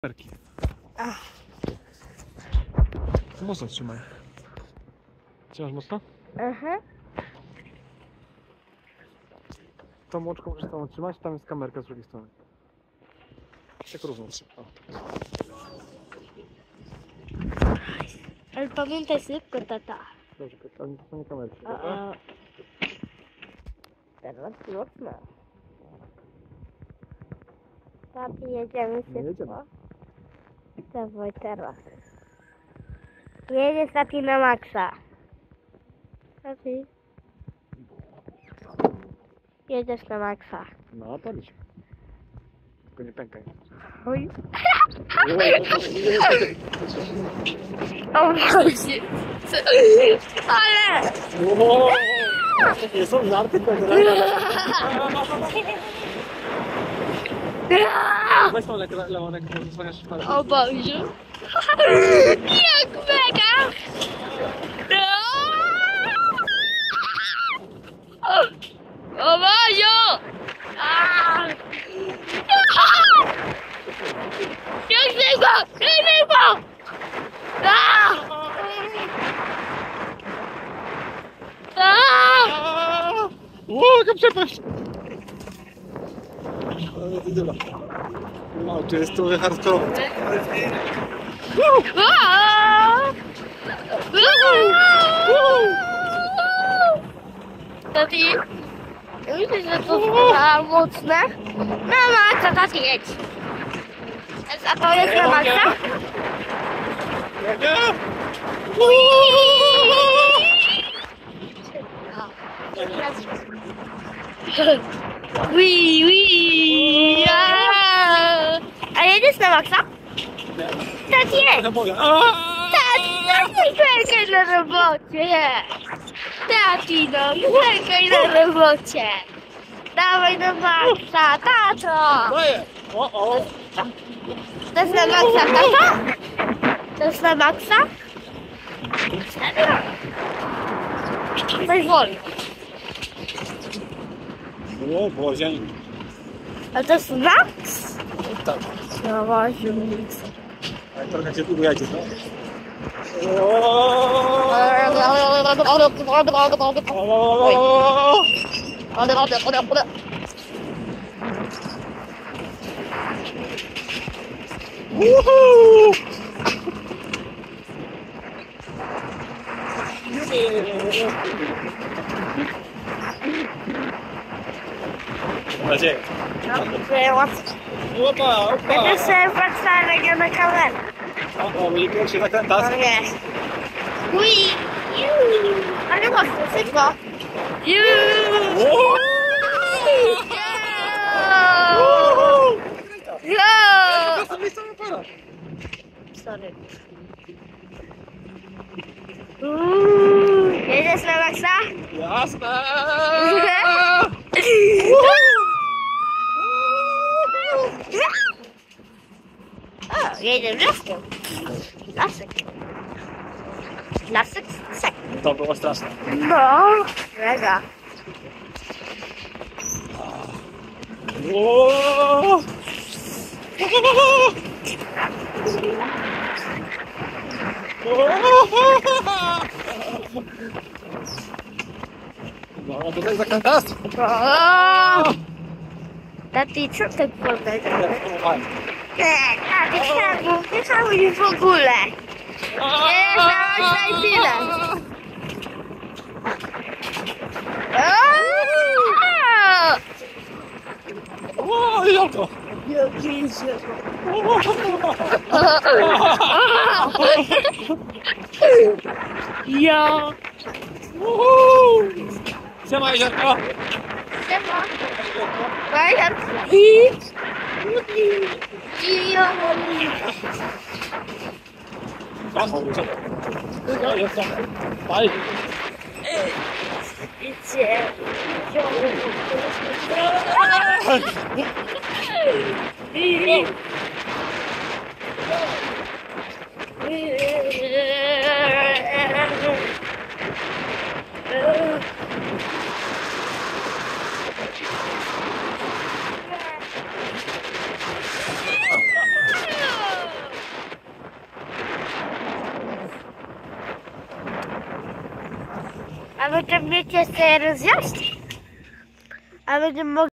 Perché? Ah. Можно сюда. Chciałaś mocno? Mhm. Tą łączką możesz tam otrzymać, tam jest kamerka z drugiej strony. Tak równo. O. Ale pamiętaj szybko, tata. Dobrze, ale nie są kamerki, prawda? Teraz mocno. Papi, jedziemy szybko. Nie jedziemy. Dawaj, teraz. Jedziesz, papi, na maksa. Papi. Jedziesz na maksa. No, palić. Tylko nie pękaj. Oj. O, Boże. Ale! Nie są żarty, to weź tą lemonek, bo zasłaniasz parę. O Boże. Jak mega! O Boże! Jak zygło! Jak zygło! O, jaka przepaść! Wow, tu jest trochę hardcore. Tati, myślisz, że to za mocne? No maksa, Tati, jedź. A to jest na maksa? Wii, wii, aaa! A jedziesz na maksa? Tak jest! Tak, juferkaj na robocie! Tatino, juferkaj na robocie! Dawaj na maksa, tato! To jest na maksa, tato? To jest na maksa? Weź wolno. O Boże. A to jest maks? Tak. No właśnie, maks. Ale trochę cię tu jadzie, tak? Dzień. Dobrze, łatwo. Będę sobie patrzała na kamerę. O, nie się zakrętasz? No nie. Ui! Ale mocno, szybko. Sorry. Jedziesz na maksa? Jasne! Jedziemy laskiem. Lasek sek. To było straszne. No, mega. No, to tak zakrętasz. Tati, co ty podać? Tak, nie hamuj w ogóle. Nie dałaś na chwilę. O, Jolko! Ja! Siema, Jeziorko! Siema! aby to mějte se rozjasnit.